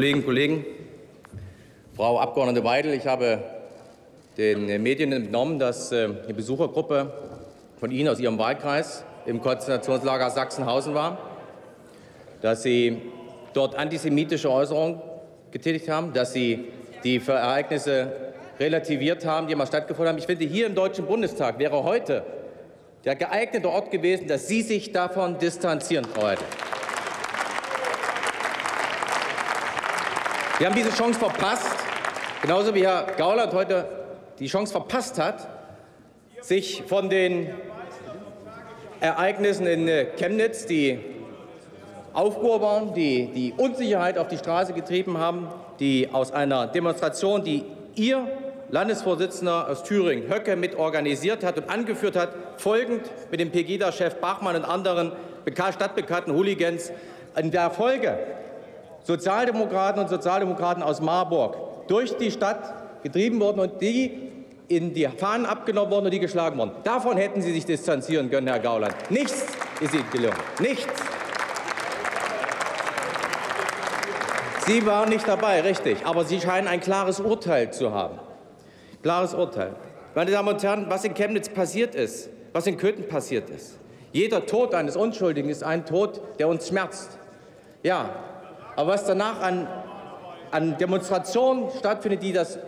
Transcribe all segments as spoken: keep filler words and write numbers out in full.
Kolleginnen und Kollegen, Frau Abgeordnete Weidel, ich habe den Medien entnommen, dass eine Besuchergruppe von Ihnen aus Ihrem Wahlkreis im Konzentrationslager Sachsenhausen war, dass Sie dort antisemitische Äußerungen getätigt haben, dass Sie die Ereignisse relativiert haben, die immer stattgefunden haben. Ich finde, hier im Deutschen Bundestag wäre heute der geeignete Ort gewesen, dass Sie sich davon distanzieren, Frau Weidel. Wir haben diese Chance verpasst, genauso wie Herr Gauland heute die Chance verpasst hat, sich von den Ereignissen in Chemnitz, die Aufruhr waren, die die Unsicherheit auf die Straße getrieben haben, die aus einer Demonstration, die Ihr Landesvorsitzender aus Thüringen, Höcke, mit organisiert hat und angeführt hat, folgend mit dem Pegida-Chef Bachmann und anderen stadtbekannten Hooligans, in der Folge Sozialdemokraten und Sozialdemokraten aus Marburg durch die Stadt getrieben wurden und die in die Fahnen abgenommen wurden und die geschlagen wurden. Davon hätten Sie sich distanzieren können, Herr Gauland. Nichts ist Ihnen gelungen. Nichts. Sie waren nicht dabei, richtig, aber Sie scheinen ein klares Urteil zu haben. Klares Urteil. Meine Damen und Herren, was in Chemnitz passiert ist, was in Köthen passiert ist, jeder Tod eines Unschuldigen ist ein Tod, der uns schmerzt. Ja. Aber was danach an, an Demonstrationen stattfindet, die das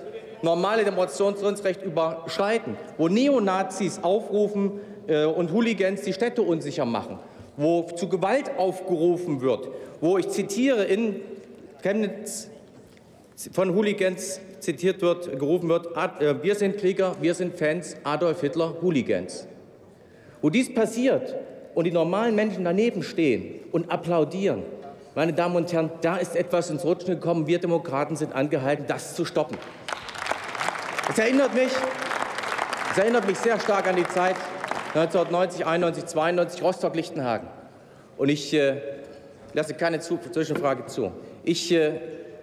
normale Demonstrationsrecht überschreiten, wo Neonazis aufrufen äh, und Hooligans die Städte unsicher machen, wo zu Gewalt aufgerufen wird, wo, ich zitiere, in Chemnitz von Hooligans zitiert wird, gerufen wird, Ad, äh, wir sind Krieger, wir sind Fans, Adolf Hitler, Hooligans. Wo dies passiert und die normalen Menschen daneben stehen und applaudieren, meine Damen und Herren, da ist etwas ins Rutschen gekommen. Wir Demokraten sind angehalten, das zu stoppen. Es erinnert mich, es erinnert mich sehr stark an die Zeit neunzehnhundertneunzig, einundneunzig, zweiundneunzig, Rostock-Lichtenhagen. Und ich äh, lasse keine Zwischenfrage zu. Ich äh,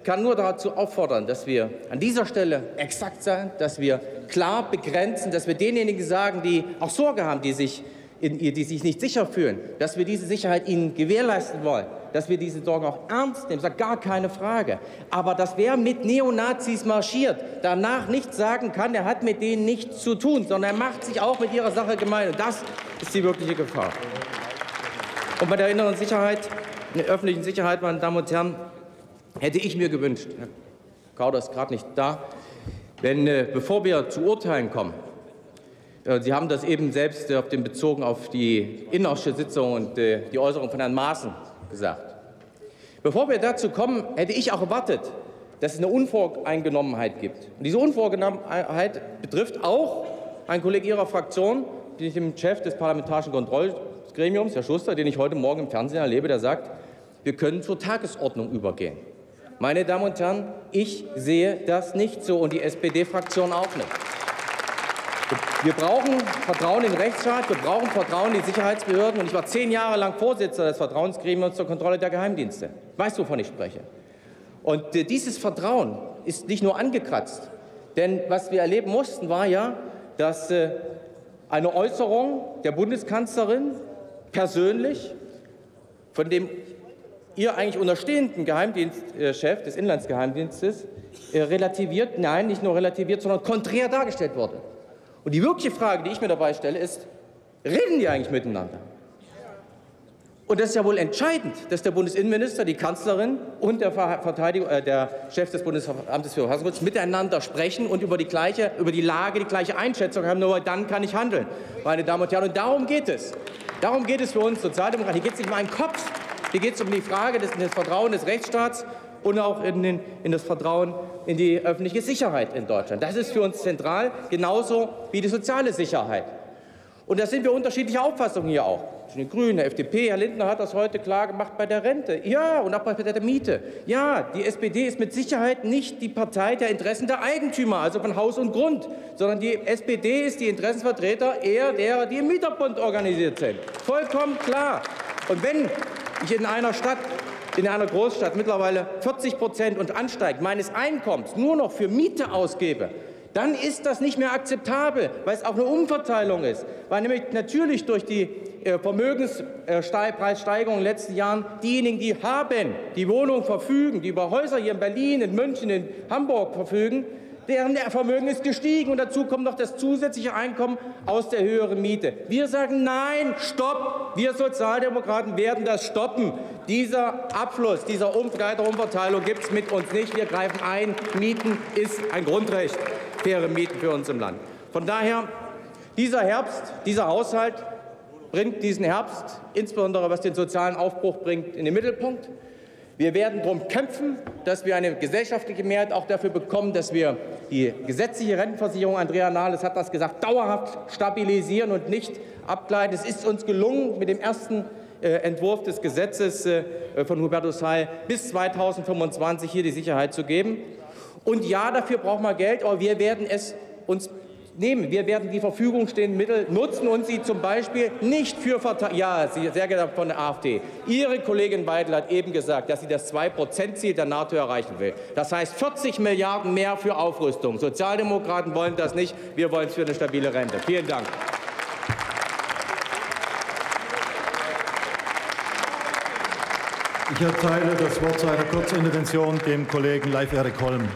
kann nur dazu auffordern, dass wir an dieser Stelle exakt sein, dass wir klar begrenzen, dass wir denjenigen sagen, die auch Sorge haben, die sich, in, die sich nicht sicher fühlen, dass wir diese Sicherheit ihnen gewährleisten wollen, dass wir diese Sorgen auch ernst nehmen, sagt gar keine Frage. Aber dass wer mit Neonazis marschiert, danach nichts sagen kann, der hat mit denen nichts zu tun, sondern er macht sich auch mit ihrer Sache gemein. Und das ist die wirkliche Gefahr. Und bei der inneren Sicherheit, der öffentlichen Sicherheit, meine Damen und Herren, hätte ich mir gewünscht, Herr Kauder ist gerade nicht da, wenn, äh, bevor wir zu Urteilen kommen, äh, Sie haben das eben selbst äh, auf den Bezug auf die Innenausschusssitzung und äh, die Äußerung von Herrn Maaßen gesagt. Bevor wir dazu kommen, hätte ich auch erwartet, dass es eine Unvoreingenommenheit gibt. Und diese Unvoreingenommenheit betrifft auch einen Kollegen Ihrer Fraktion, den Chef des Parlamentarischen Kontrollgremiums, Herr Schuster, den ich heute Morgen im Fernsehen erlebe, der sagt, wir können zur Tagesordnung übergehen. Meine Damen und Herren, ich sehe das nicht so und die S P D-Fraktion auch nicht. Wir brauchen Vertrauen in den Rechtsstaat, wir brauchen Vertrauen in die Sicherheitsbehörden. Und ich war zehn Jahre lang Vorsitzender des Vertrauensgremiums zur Kontrolle der Geheimdienste. Ich weiß, wovon ich spreche. Und äh, dieses Vertrauen ist nicht nur angekratzt. Denn was wir erleben mussten, war ja, dass äh, eine Äußerung der Bundeskanzlerin persönlich von dem ihr eigentlich unterstehenden Geheimdienstchef äh, des Inlandsgeheimdienstes äh, relativiert, nein, nicht nur relativiert, sondern konträr dargestellt wurde. Und die wirkliche Frage, die ich mir dabei stelle, ist, reden die eigentlich miteinander? Und das ist ja wohl entscheidend, dass der Bundesinnenminister, die Kanzlerin und der, Verteidigung, äh, der Chef des Bundesamtes für Verfassungsschutz miteinander sprechen und über die, gleiche, über die Lage die gleiche Einschätzung haben, nur dann kann ich handeln, meine Damen und Herren. Und darum geht es. Darum geht es für uns Sozialdemokraten. Hier geht es nicht um einen Kopf, hier geht es um die Frage des, des Vertrauens des Rechtsstaats und auch in, den, in das Vertrauen in die öffentliche Sicherheit in Deutschland. Das ist für uns zentral, genauso wie die soziale Sicherheit. Und da sind wir unterschiedlicher Auffassung hier auch. Die Grünen, der F D P, Herr Lindner hat das heute klar gemacht bei der Rente. Ja, und auch bei der Miete. Ja, die S P D ist mit Sicherheit nicht die Partei der Interessen der Eigentümer, also von Haus und Grund, sondern die S P D ist die Interessenvertreter eher derer, die im Mieterbund organisiert sind. Vollkommen klar. Und wenn ich in einer Stadt, in einer Großstadt mittlerweile vierzig Prozent und ansteigt meines Einkommens nur noch für Miete ausgebe, dann ist das nicht mehr akzeptabel, weil es auch eine Umverteilung ist, weil nämlich natürlich durch die Vermögenspreissteigerung in den letzten Jahren diejenigen, die haben, die Wohnungen verfügen, die über Häuser hier in Berlin, in München, in Hamburg verfügen, deren Vermögen ist gestiegen. Und dazu kommt noch das zusätzliche Einkommen aus der höheren Miete. Wir sagen nein, stopp. Wir Sozialdemokraten werden das stoppen. Dieser Abfluss, dieser Umverteilung gibt es mit uns nicht. Wir greifen ein. Mieten ist ein Grundrecht. Faire Mieten für uns im Land. Von daher, dieser Herbst, dieser Haushalt bringt diesen Herbst, insbesondere was den sozialen Aufbruch bringt, in den Mittelpunkt. Wir werden darum kämpfen, dass wir eine gesellschaftliche Mehrheit auch dafür bekommen, dass wir die gesetzliche Rentenversicherung, Andrea Nahles hat das gesagt, dauerhaft stabilisieren und nicht abgleiten. Es ist uns gelungen, mit dem ersten äh, Entwurf des Gesetzes äh, von Hubertus Heil bis zweitausendfünfundzwanzig hier die Sicherheit zu geben. Und ja, dafür braucht man Geld, aber wir werden es uns nehmen. Wir werden die Verfügung stehenden Mittel nutzen und sie zum Beispiel nicht für Verteidigung. Ja, sehr geehrter von der AfD. Ihre Kollegin Weidel hat eben gesagt, dass sie das zwei Prozent Ziel der NATO erreichen will. Das heißt vierzig Milliarden mehr für Aufrüstung. Sozialdemokraten wollen das nicht. Wir wollen es für eine stabile Rente. Vielen Dank. Ich erteile das Wort zu einer Kurzintervention dem Kollegen Live-Erik Holm.